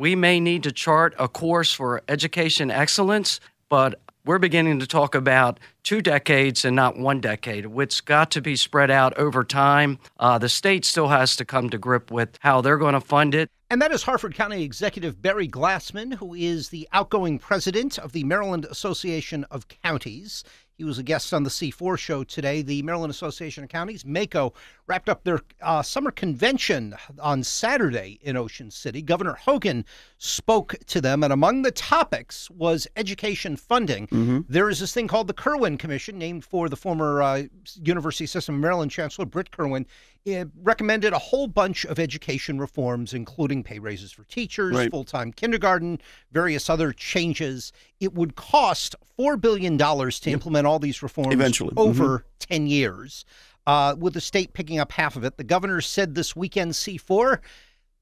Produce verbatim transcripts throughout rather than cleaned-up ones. We may need to chart a course for education excellence, but we're beginning to talk about two decades and not one decade, which got to be spread out over time. Uh, the state still has to come to grip with how they're going to fund it. And that is Harford County Executive Barry Glassman, who is the outgoing president of the Maryland Association of Counties. He was a guest on the C four show today. The Maryland Association of Counties, MACO, wrapped up their uh, summer convention on Saturday in Ocean City. Governor Hogan spoke to them, and among the topics was education funding. Mm-hmm. There is this thing called the Kirwan Commission, named for the former uh, University System of Maryland Chancellor Brit Kirwan. It recommended a whole bunch of education reforms, including pay raises for teachers, right. full-time kindergarten, various other changes. It would cost four billion dollars to yeah. implement all these reforms eventually over mm-hmm. ten years, uh, with the state picking up half of it. The governor said this weekend, C four,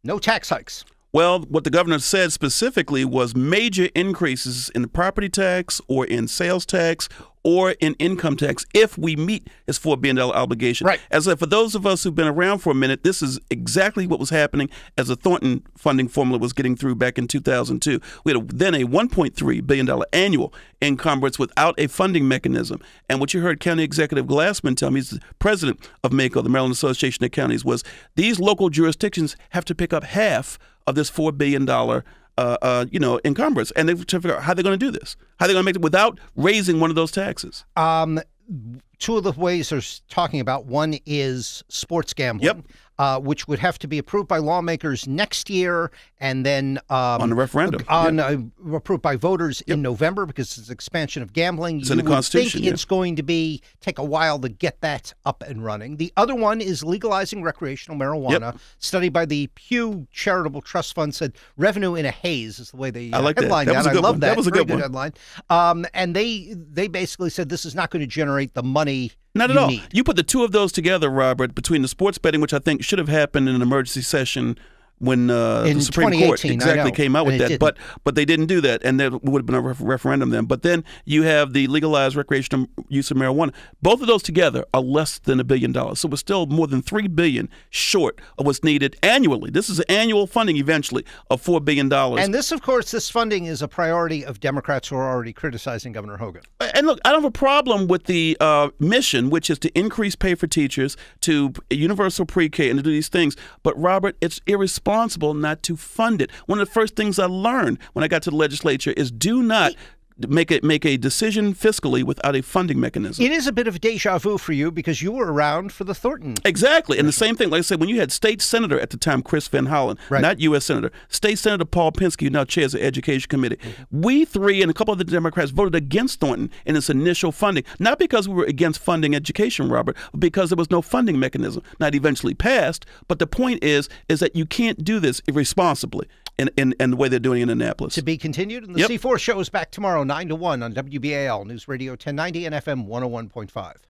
no tax hikes. Well, what the governor said specifically was major increases in the property tax or in sales tax or in income tax if we meet his four billion dollars obligation. Right. As I, for those of us who've been around for a minute, this is exactly what was happening as the Thornton funding formula was getting through back in two thousand two. We had a, then a one point three billion dollars annual encumbrance without a funding mechanism. And what you heard County Executive Glassman tell me, he's the president of MACO, the Maryland Association of Counties, was these local jurisdictions have to pick up half of this four billion dollars uh, uh, you know, encumbrance. And they have to figure out how they're going to do this, how they're going to make it without raising one of those taxes. Um, two of the ways they're talking about, one is sports gambling, yep. uh, which would have to be approved by lawmakers next year and then um, on a referendum, on yep. uh, approved by voters yep. in November, because it's an expansion of gambling. It's you in the Constitution. Think yeah. It's going to be take a while to get that up and running. The other one is legalizing recreational marijuana. Yep. Study by the Pew Charitable Trust Fund said "Revenue in a Haze" is the way they uh, I like that. That was a good I love one. That. That was a good, good one. Headline. Um, and they they basically said this is not going to generate the money. Not at all. Need. You put the two of those together, Robert, between the sports betting, which I think should have happened in an emergency session when uh, the Supreme Court exactly came out with that, but but they didn't do that, and there would have been a ref referendum then. But then you have the legalized recreational use of marijuana. Both of those together are less than a billion dollars, so we're still more than three billion short of what's needed annually. This is annual funding eventually of four billion dollars. And this, of course, this funding is a priority of Democrats who are already criticizing Governor Hogan. And look, I don't have a problem with the uh, mission, which is to increase pay for teachers, to universal pre-K, and to do these things. But Robert, it's irresponsible. Responsible not to fund it. One of the first things I learned when I got to the legislature is do not make it make a decision fiscally without a funding mechanism. It is a bit of deja vu for you because you were around for the Thornton. Exactly. And the same thing, like I said, when you had state senator at the time, Chris Van Hollen, right. not U S senator, state senator Paul Pinsky, who now chairs the education committee. Mm-hmm. We three and a couple of the Democrats voted against Thornton in its initial funding, not because we were against funding education, Robert, because there was no funding mechanism, not eventually passed. But the point is, is that you can't do this irresponsibly. And, and, and the way they're doing it in Annapolis. To be continued. And the yep. C four show is back tomorrow, nine to one on W B A L, News Radio ten ninety and F M one oh one point five.